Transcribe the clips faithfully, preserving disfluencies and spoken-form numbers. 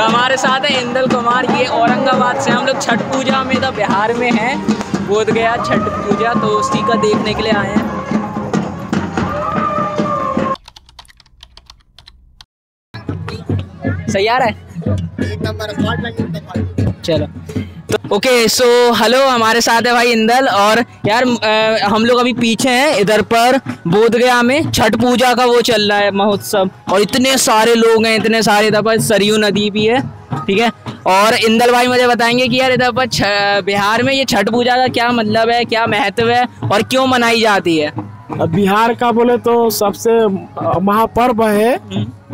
हमारे साथ है इंदल कुमार। ये औरंगाबाद से हम लोग छठ पूजा में तो बिहार में हैं, बोधगया छठ पूजा, तो उसी का देखने के लिए आए हैं। सही आ रहा है, चलो तो ओके। सो हेलो, हमारे साथ है भाई इंदल। और यार आ, हम लोग अभी पीछे हैं, इधर पर बोधगया में छठ पूजा का वो चल रहा है महोत्सव, और इतने सारे लोग हैं, इतने सारे। इधर पर सरयू नदी भी है, ठीक है। और इंदल भाई मुझे बताएंगे कि यार इधर पर बिहार में ये छठ पूजा का क्या मतलब है, क्या महत्व है और क्यों मनाई जाती है। बिहार का बोले तो सबसे महापर्व है,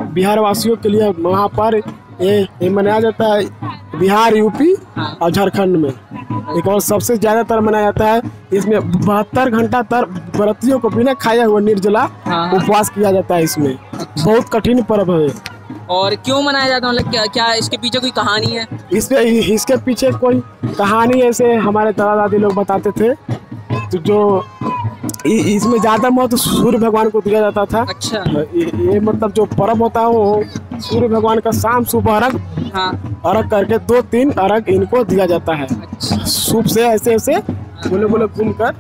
बिहार वासियों के लिए महापर्व ये, ये मनाया जाता है बिहार, यूपी और झारखंड में। एक और सबसे ज्यादातर मनाया जाता है, इसमें बहत्तर घंटा तक व्रतियों को बिना खाया हुआ निर्जला उपवास किया जाता है। इसमें बहुत कठिन पर्व है। और क्यों मनाया जाता है, मतलब क्या क्या इसके पीछे कोई कहानी है? इसमें इसके पीछे कोई कहानी ऐसे हमारे दादा दादी लोग बताते थे, तो जो इसमें ज्यादा महत्व सूर्य भगवान को दिया जाता था। अच्छा। ये मतलब जो पर्व होता है वो सूर्य भगवान का शाम सुबह अर्घ हाँ। अर्घ करके दो तीन अर्घ इनको दिया जाता है। अच्छा। सूप से ऐसे ऐसे बोले बोले घूम कर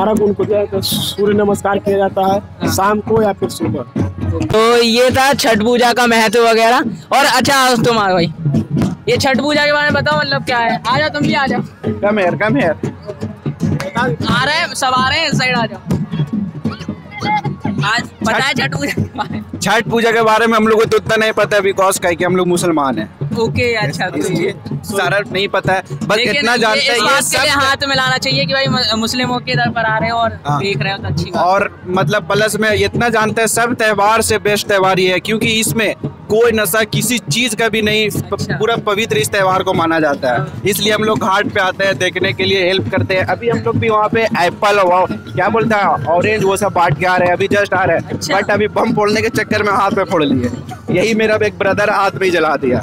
अर्घ उनको दिया जाता है। सूर्य नमस्कार किया जाता है हाँ। शाम को या फिर सुबह। तो ये था छठ पूजा का महत्व वगैरह। और अच्छा तुम्हारा भाई, ये छठ पूजा के बारे में बताओ, मतलब क्या है? आ जाओ, तुम भी आ जाओ। कम यार, कम यार। आ रहे हैं, सब आ रहे हैं, साइड आ जाओ। आज पता है छठ पूजा के बारे में? छठ पूजा के बारे में हम लोग को तो उतना नहीं पता है, बिकॉज का है कि हम लोग मुसलमान हैं। ओके, अच्छा, तो ये सारा नहीं पता है, बस इतना जानते हैं ये सब। हाथ मिलाना चाहिए कि भाई मुस्लिमों के दर पर आ रहे हो और देख रहे हो, तो अच्छी बात। और मतलब प्लस में इतना जानते हैं, सब त्योहार से बेस्ट त्योहार ये है, क्योंकि इसमें कोई नशा किसी चीज का भी नहीं। अच्छा। पूरा पवित्र इस त्यौहार को माना जाता है, इसलिए हम लोग घाट पे आते हैं देखने के लिए, हेल्प करते हैं। अभी हम लोग भी वहाँ पे एप्पल और क्या बोलता है ऑरेंज वो सब बांट के आ रहे हैं, अभी जस्ट आ रहे हैं। अच्छा। बट अभी बम फोड़ने के चक्कर में हाथ पे फोड़ लिए, यही मेरा एक ब्रदर हाथ में जला दिया,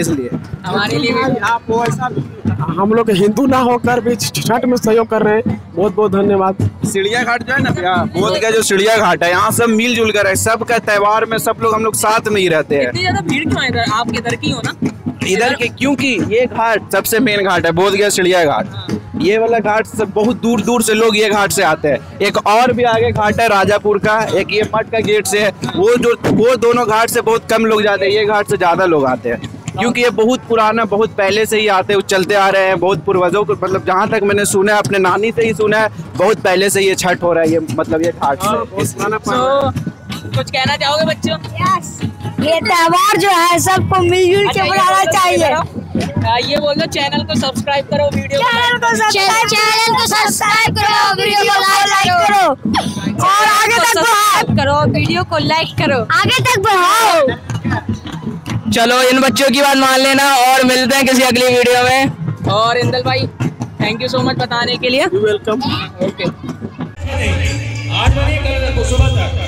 इसलिए हमारे लिए आप वो ऐसा। हम लोग हिंदू ना होकर भी छठ में सहयोग कर रहे हैं, बहुत बहुत धन्यवाद। सीढ़िया घाट जो है ना यहाँ बोधगया, जो सीढ़िया घाट है, यहाँ सब मिलजुल कर है, सबका त्यौहार में सब लोग हम लोग साथ में ही रहते हैं। इतनी ज़्यादा भीड़ क्यों है इधर? आप इधर की हो ना? इधर के क्योंकि ये घाट सबसे मेन घाट है, बोधगया सीढ़िया घाट। ये वाला घाट सब बहुत दूर दूर से लोग ये घाट से आते हैं। एक और भी आगे घाट है राजापुर का, एक ये मठ का गेट से है, वो जो वो दोनों घाट से बहुत कम लोग जाते हैं, ये घाट से ज्यादा लोग आते हैं, क्योंकि ये बहुत पुराना, बहुत पहले से ही आते हुए चलते आ रहे हैं, बहुत पूर्वजों को, मतलब जहाँ तक मैंने सुना है, अपने नानी से ही सुना है, बहुत पहले से ये छठ हो रहा है, ये मतलब ये घाट से। तो कुछ कहना चाहोगे बच्चों? यस, ये त्यौहार जो है सबको मिलजुल के मनाना चाहिए। ये बोलो चैनल को सब्सक्राइब करो, वीडियो चैनल को सब्सक्राइब करो, वीडियो को लाइक करो, और आगे तक सब्सक्राइब करो, वीडियो को लाइक करो, आगे तक बढ़ाओ। चलो, इन बच्चों की बात मान लेना, और मिलते हैं किसी अगली वीडियो में। और इंदल भाई, थैंक यू सो मच बताने के लिए। वेलकम। ओके। आज